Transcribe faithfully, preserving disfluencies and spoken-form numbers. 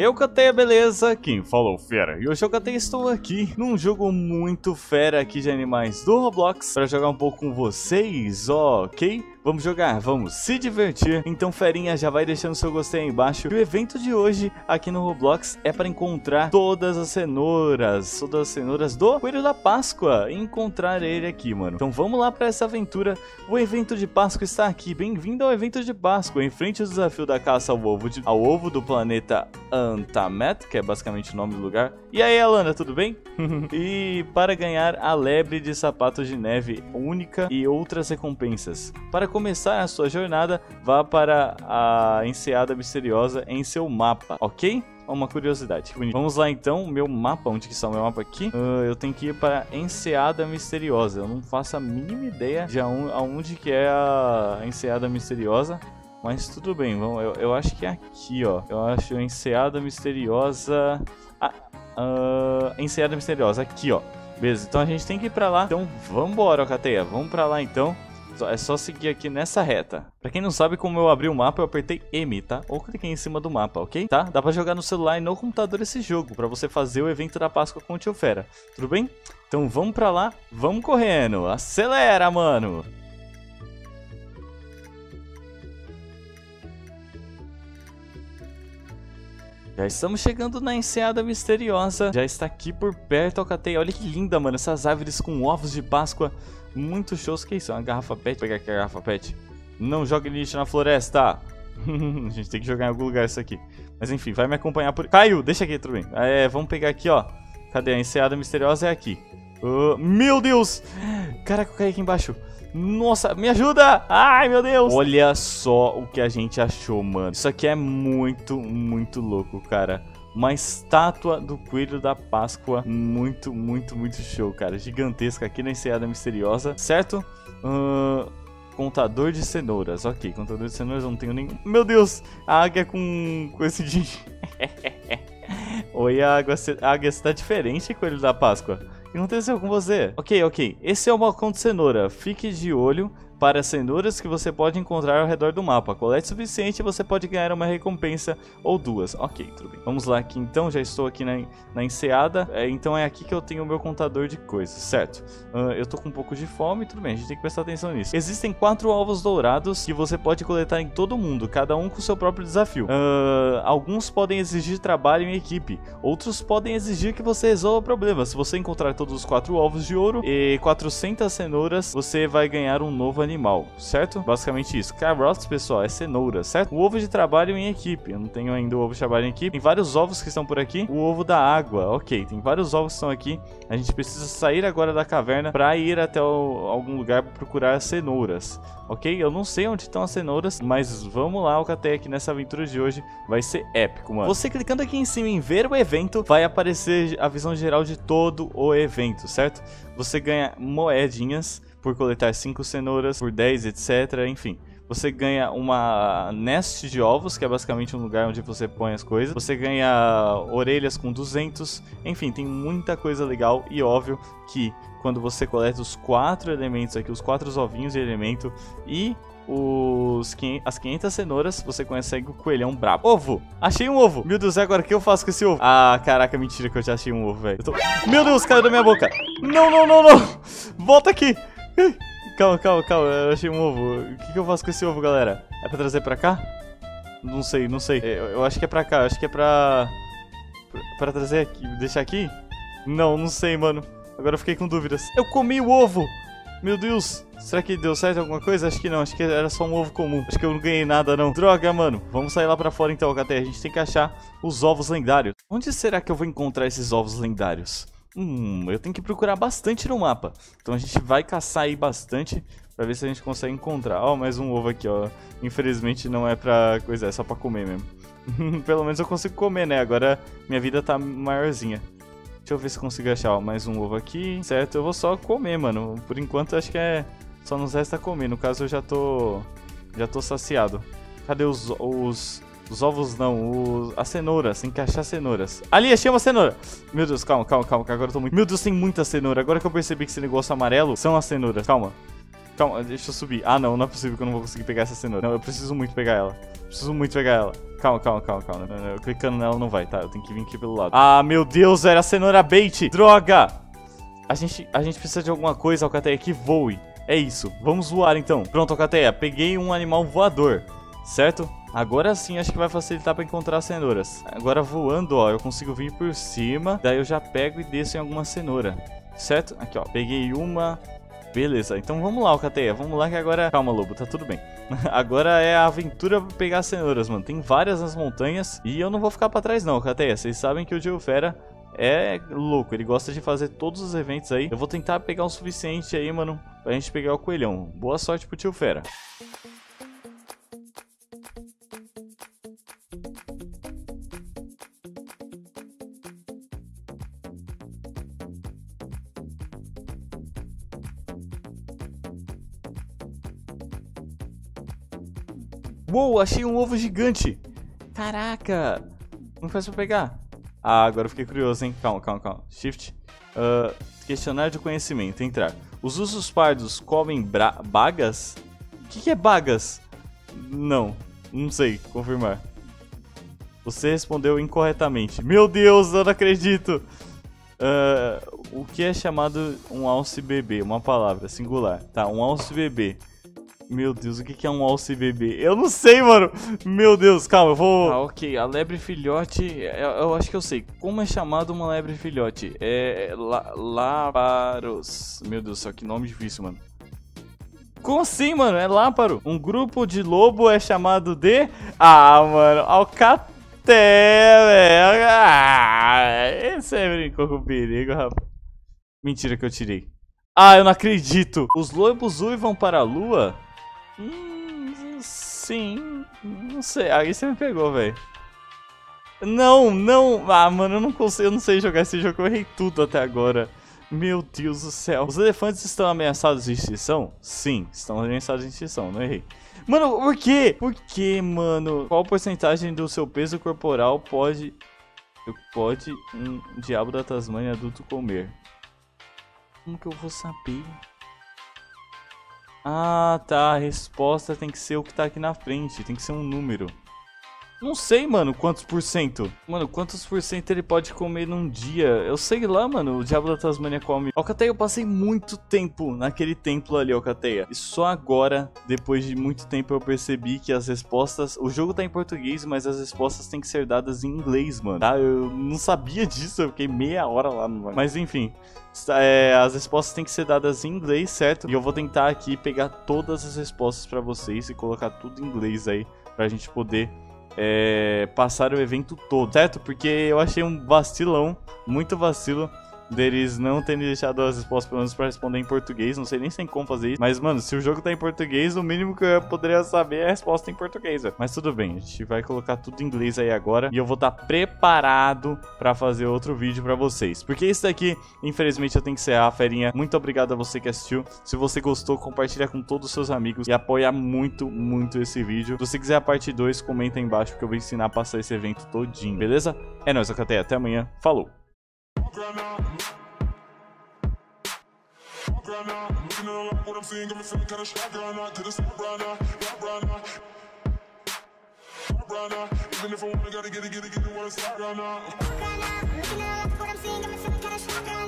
Eu, Alcateia, beleza? Quem falou Fera. E hoje eu, Alcateia, estou aqui num jogo muito fera aqui de animais do Roblox para jogar um pouco com vocês, ok? Vamos jogar, vamos se divertir. Então, ferinha, já vai deixando seu gostei aí embaixo. E o evento de hoje aqui no Roblox é para encontrar todas as cenouras, todas as cenouras do Coelho da Páscoa. Encontrar ele aqui, mano. Então, vamos lá para essa aventura. O evento de Páscoa está aqui. Bem-vindo ao evento de Páscoa. Enfrente o desafio da caça ao ovo, de... ao ovo do planeta Untamed, que é basicamente o nome do lugar. E aí, Alana, tudo bem? E para ganhar a lebre de sapato de neve única e outras recompensas. Para começar a sua jornada, vá para a Enseada Misteriosa em seu mapa, ok? Uma curiosidade. Vamos lá então, meu mapa, onde que está o meu mapa aqui? Uh, eu tenho que ir para Enseada Misteriosa. Eu não faço a mínima ideia de aonde que é a Enseada Misteriosa. Mas tudo bem, vamos, eu, eu acho que é aqui, ó. Eu acho a Enseada Misteriosa... Ah, uh, Enseada Misteriosa, aqui, ó. Beleza, então a gente tem que ir pra lá. Então, vambora, Alcateia. Vamos pra lá, então. É só seguir aqui nessa reta. Pra quem não sabe como eu abri o mapa, eu apertei M, tá? Ou cliquei em cima do mapa, ok? Tá? Dá pra jogar no celular e no computador esse jogo, pra você fazer o evento da Páscoa com o Tio Fera. Tudo bem? Então, vamos pra lá. Vamos correndo. Acelera, mano! Já estamos chegando na Enseada Misteriosa. Já está aqui por perto, Alcateia. Olha que linda, mano. Essas árvores com ovos de Páscoa. Muito shows. Que isso? Uma garrafa pet. Vou pegar aqui a garrafa pet. Não jogue lixo na floresta. A gente tem que jogar em algum lugar isso aqui. Mas enfim, vai me acompanhar por... Caiu! Deixa aqui, tudo bem. É, vamos pegar aqui, ó. Cadê? A Enseada Misteriosa é aqui. Uh, meu Deus! Caraca, eu caí aqui embaixo. Nossa, me ajuda! Ai, meu Deus! Olha só o que a gente achou, mano. Isso aqui é muito, muito louco, cara. Uma estátua do Coelho da Páscoa. Muito, muito, muito show, cara. Gigantesca aqui na Enseada Misteriosa, certo? Uh, contador de cenouras. Ok, contador de cenouras eu não tenho nenhum. Meu Deus! A águia com, com esse de... Oi, a água, a águia está diferente, Coelho da Páscoa. O que aconteceu com você? Ok, ok. Esse é o balcão de cenoura. Fique de olho para cenouras que você pode encontrar ao redor do mapa. Colete o suficiente e você pode ganhar uma recompensa ou duas. Ok, tudo bem. Vamos lá aqui então. Já estou aqui na, na enseada. É, então é aqui que eu tenho o meu contador de coisas, certo? Uh, eu tô com um pouco de fome. Tudo bem, a gente tem que prestar atenção nisso. Existem quatro ovos dourados que você pode coletar em todo mundo. Cada um com seu próprio desafio. Uh, alguns podem exigir trabalho em equipe. Outros podem exigir que você resolva problemas. Se você encontrar todos os quatro ovos de ouro e quatrocentas cenouras, você vai ganhar um novo animal, certo? Basicamente isso. Carrots, pessoal, é cenoura, certo? O ovo de trabalho em equipe. Eu não tenho ainda o ovo de trabalho em equipe. Tem vários ovos que estão por aqui. O ovo da água. Ok, tem vários ovos que estão aqui. A gente precisa sair agora da caverna para ir até o, algum lugar para procurar as cenouras. Ok? Eu não sei onde estão as cenouras, mas vamos lá, Alcateia, aqui nessa aventura de hoje vai ser épico, mano. Você clicando aqui em cima em ver o evento, vai aparecer a visão geral de todo o evento, certo? Você ganha moedinhas por coletar cinco cenouras, por dez, etcétera. Enfim, você ganha uma nest de ovos, que é basicamente um lugar onde você põe as coisas. Você ganha orelhas com duzentos. Enfim, tem muita coisa legal. E óbvio que quando você coleta os quatro elementos aqui, os quatro ovinhos de elemento e os as quinhentas cenouras, você consegue o coelhão brabo. Ovo! Achei um ovo! Meu Deus, agora o que eu faço com esse ovo? Ah, caraca, mentira que eu já achei um ovo, velho. Tô... Meu Deus, caiu da minha boca! Não, não, não, não! Volta aqui! Calma, calma, calma, eu achei um ovo. O que, que eu faço com esse ovo, galera? É pra trazer pra cá? Não sei, não sei. Eu, eu acho que é pra cá, eu acho que é pra... Pra trazer aqui, deixar aqui? Não, não sei, mano. Agora eu fiquei com dúvidas. Eu comi o ovo! Meu Deus! Será que deu certo alguma coisa? Acho que não, acho que era só um ovo comum. Acho que eu não ganhei nada, não. Droga, mano. Vamos sair lá pra fora então, Alcateia. A gente tem que achar os ovos lendários. Onde será que eu vou encontrar esses ovos lendários? Hum, eu tenho que procurar bastante no mapa. Então a gente vai caçar aí bastante pra ver se a gente consegue encontrar. Ó, oh, mais um ovo aqui, ó. Infelizmente não é pra coisa, é só pra comer mesmo. Pelo menos eu consigo comer, né? Agora minha vida tá maiorzinha. Deixa eu ver se consigo achar, ó, mais um ovo aqui. Certo, eu vou só comer, mano. Por enquanto acho que é... Só nos resta comer. No caso eu já tô... Já tô saciado. Cadê os... os... Os ovos não, os... as cenouras, tem que achar cenouras. Ali, achei uma cenoura. Meu Deus, calma, calma, calma, agora eu tô muito... Meu Deus, tem muita cenoura, agora que eu percebi que esse negócio amarelo são as cenouras, calma. Calma, deixa eu subir. Ah, não, não é possível que eu não vou conseguir pegar essa cenoura. Não, eu preciso muito pegar ela. Preciso muito pegar ela. Calma, calma, calma, calma. Não, não, eu clicando nela não vai, tá? Eu tenho que vir aqui pelo lado. Ah, meu Deus, era a cenoura bait. Droga! A gente, a gente precisa de alguma coisa, Alcateia, que voe. É isso, vamos voar então. Pronto, Alcateia, peguei um animal voador, certo? Agora sim, acho que vai facilitar pra encontrar cenouras. Agora voando, ó, eu consigo vir por cima. Daí eu já pego e desço em alguma cenoura, certo? Aqui, ó, peguei uma... Beleza, então vamos lá, Alcateia, vamos lá que agora... Calma, Lobo, tá tudo bem. Agora é a aventura pra pegar cenouras, mano. Tem várias nas montanhas e eu não vou ficar pra trás não, Alcateia. Vocês sabem que o Tio Fera é louco, ele gosta de fazer todos os eventos aí. Eu vou tentar pegar o suficiente aí, mano, pra gente pegar o coelhão. Boa sorte pro Tio Fera. Uou, achei um ovo gigante. Caraca. Não faz pra pegar. Ah, agora eu fiquei curioso, hein. Calma, calma, calma. Shift. uh, Questionário de conhecimento. Entrar. Os ursos pardos comem bagas? O que, que é bagas? Não, não sei. Confirmar. Você respondeu incorretamente. Meu Deus, eu não acredito. uh, O que é chamado um alce bebê? Uma palavra, singular. Tá, um alce bebê. Meu Deus, o que é um alce bebê? Eu não sei, mano. Meu Deus, calma, eu vou... Ah, ok. A lebre filhote... Eu, eu acho que eu sei. Como é chamado uma lebre filhote? É... La, láparos. Meu Deus, só que nome difícil, mano. Como assim, mano? É láparo. Um grupo de lobo é chamado de... Ah, mano. Alcateia, velho. Ah, esse é brincou com o perigo, rapaz. Mentira que eu tirei. Ah, eu não acredito. Os lobos uivam para a lua? Hum, sim, não sei. Aí você me pegou, velho. Não, não. Ah, mano, eu não consigo, eu não sei jogar esse jogo. Eu errei tudo até agora. Meu Deus do céu. Os elefantes estão ameaçados de extinção? Sim, estão ameaçados de extinção. Não errei. Mano, por quê? Por quê, mano? Qual porcentagem do seu peso corporal pode... Pode um diabo da Tasmânia adulto comer? Como que eu vou saber? Ah, tá. A resposta tem que ser o que tá aqui na frente. Tem que ser um número. Não sei, mano, quantos por cento. Mano, quantos por cento ele pode comer num dia? Eu sei lá, mano. O diabo da Tasmânia come. Alcateia, eu passei muito tempo naquele templo ali, Alcateia. E só agora, depois de muito tempo, eu percebi que as respostas... O jogo tá em português, mas as respostas têm que ser dadas em inglês, mano. Tá? Eu não sabia disso. Eu fiquei meia hora lá no... Mas enfim... É, as respostas têm que ser dadas em inglês, certo? E eu vou tentar aqui pegar todas as respostas pra vocês e colocar tudo em inglês aí, pra gente poder... É, passar o evento todo, certo? Porque eu achei um vacilão, muito vacilo, deles não terem deixado as respostas pelo menos pra responder em português. Não sei nem sem como fazer isso. Mas, mano, se o jogo tá em português, o mínimo que eu poderia saber é a resposta em português, velho. Mas tudo bem, a gente vai colocar tudo em inglês aí agora. E eu vou estar preparado pra fazer outro vídeo pra vocês. Porque isso daqui, infelizmente, eu tenho que encerrar, ferinha. Muito obrigado a você que assistiu. Se você gostou, compartilha com todos os seus amigos e apoia muito, muito esse vídeo. Se você quiser a parte dois, comenta aí embaixo, porque eu vou ensinar a passar esse evento todinho, beleza? É nóis, Alcateia. Até amanhã. Falou! Right now, looking at a lot what I'm seeing, I'm feeling kinda shy right now. To the stop right now, stop right now, stop right now. Even if I wanna, gotta get it, get it, get it, wanna stop right now. Right now, looking at a lot what I'm seeing, I'm feeling kinda shy right now.